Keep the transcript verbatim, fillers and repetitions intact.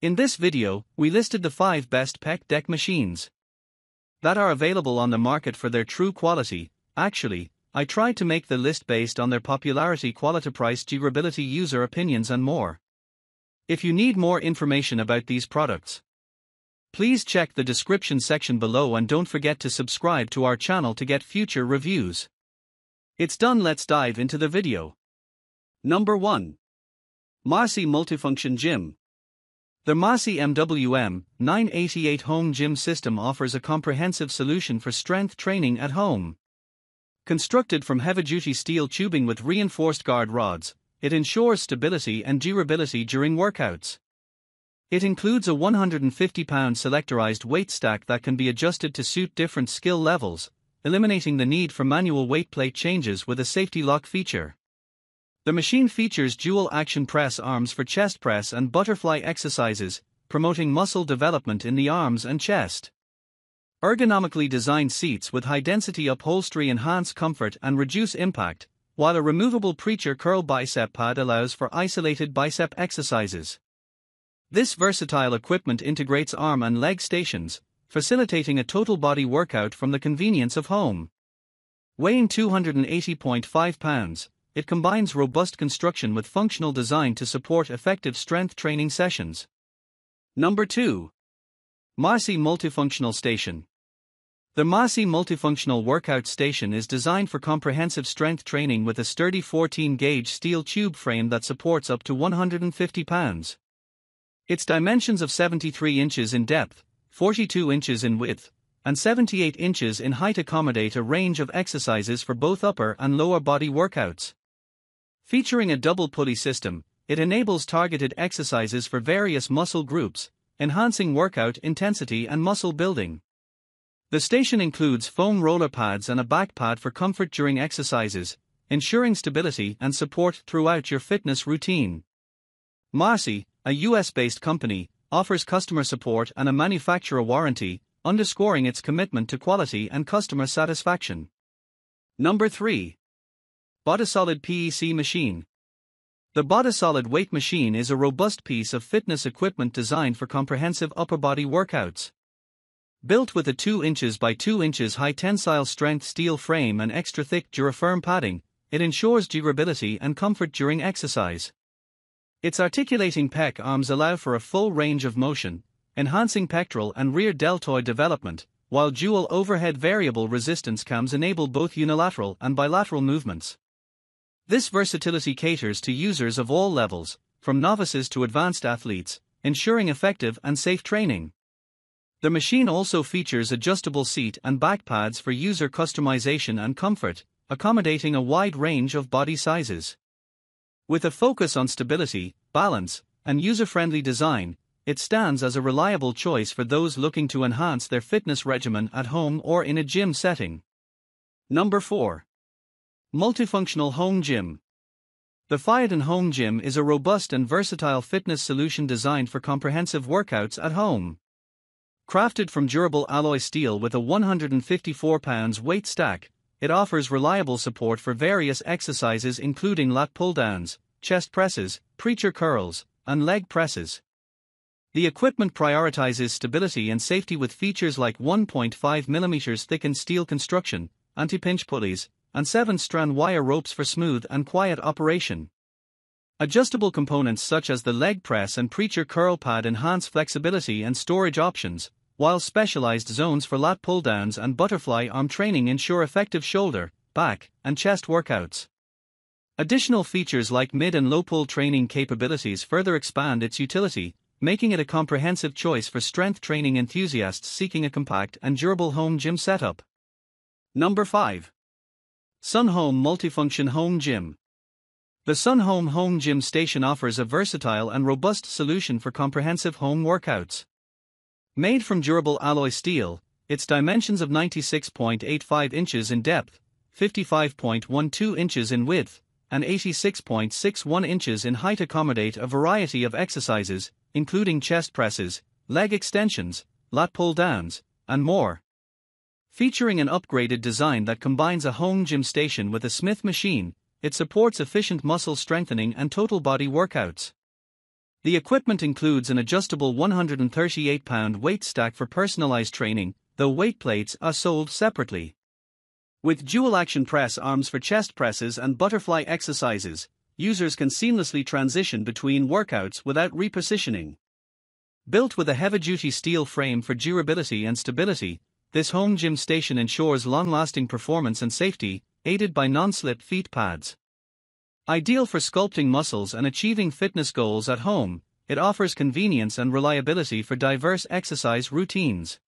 In this video, we listed the five best P E C deck machines that are available on the market for their true quality. Actually, I tried to make the list based on their popularity, quality, price, durability, user opinions and more. If you need more information about these products, please check the description section below and don't forget to subscribe to our channel to get future reviews. It's done, let's dive into the video. Number one. Marcy Multifunction Gym. The Marcy M W M nine eighty-eight Home Gym System offers a comprehensive solution for strength training at home. Constructed from heavy-duty steel tubing with reinforced guard rods, it ensures stability and durability during workouts. It includes a one hundred fifty pound selectorized weight stack that can be adjusted to suit different skill levels, eliminating the need for manual weight plate changes with a safety lock feature. The machine features dual-action press arms for chest press and butterfly exercises, promoting muscle development in the arms and chest. Ergonomically designed seats with high-density upholstery enhance comfort and reduce impact, while a removable preacher curl bicep pad allows for isolated bicep exercises. This versatile equipment integrates arm and leg stations, facilitating a total body workout from the convenience of home. Weighing two hundred eighty point five pounds, it combines robust construction with functional design to support effective strength training sessions. Number two. Marcy Multifunctional Station. The Marcy Multifunctional Workout Station is designed for comprehensive strength training with a sturdy fourteen gauge steel tube frame that supports up to one hundred fifty pounds. Its dimensions of seventy-three inches in depth, forty-two inches in width, and seventy-eight inches in height accommodate a range of exercises for both upper and lower body workouts. Featuring a double pulley system, it enables targeted exercises for various muscle groups, enhancing workout intensity and muscle building. The station includes foam roller pads and a back pad for comfort during exercises, ensuring stability and support throughout your fitness routine. Marcy, a U S based company, offers customer support and a manufacturer warranty, underscoring its commitment to quality and customer satisfaction. Number three. Body-Solid P E C Machine. The Body-Solid Weight Machine is a robust piece of fitness equipment designed for comprehensive upper body workouts. Built with a two inches by two inches high tensile strength steel frame and extra thick DuraFirm padding, it ensures durability and comfort during exercise. Its articulating P E C arms allow for a full range of motion, enhancing pectoral and rear deltoid development, while dual overhead variable resistance cams enable both unilateral and bilateral movements. This versatility caters to users of all levels, from novices to advanced athletes, ensuring effective and safe training. The machine also features adjustable seat and back pads for user customization and comfort, accommodating a wide range of body sizes. With a focus on stability, balance, and user-friendly design, it stands as a reliable choice for those looking to enhance their fitness regimen at home or in a gym setting. Number four. Multifunctional Home Gym. The Fiaton Home Gym is a robust and versatile fitness solution designed for comprehensive workouts at home. Crafted from durable alloy steel with a one hundred fifty-four pound weight stack, it offers reliable support for various exercises including lat pulldowns, chest presses, preacher curls, and leg presses. The equipment prioritizes stability and safety with features like one point five millimeter thickened steel construction, anti-pinch pulleys, and seven strand wire ropes for smooth and quiet operation. Adjustable components such as the leg press and preacher curl pad enhance flexibility and storage options, while specialized zones for lat pulldowns and butterfly arm training ensure effective shoulder, back, and chest workouts. Additional features like mid and low pull training capabilities further expand its utility, making it a comprehensive choice for strength training enthusiasts seeking a compact and durable home gym setup. Number five. Sunhome Multifunction Home Gym. The Sunhome Home Gym Station offers a versatile and robust solution for comprehensive home workouts. Made from durable alloy steel, its dimensions of ninety-six point eight five inches in depth, fifty-five point one two inches in width, and eighty-six point six one inches in height accommodate a variety of exercises, including chest presses, leg extensions, lat pull-downs, and more. Featuring an upgraded design that combines a home gym station with a Smith machine, it supports efficient muscle strengthening and total body workouts. The equipment includes an adjustable one hundred thirty-eight pound weight stack for personalized training, though weight plates are sold separately. With dual-action press arms for chest presses and butterfly exercises, users can seamlessly transition between workouts without repositioning. Built with a heavy-duty steel frame for durability and stability, this home gym station ensures long-lasting performance and safety, aided by non-slip feet pads. Ideal for sculpting muscles and achieving fitness goals at home, it offers convenience and reliability for diverse exercise routines.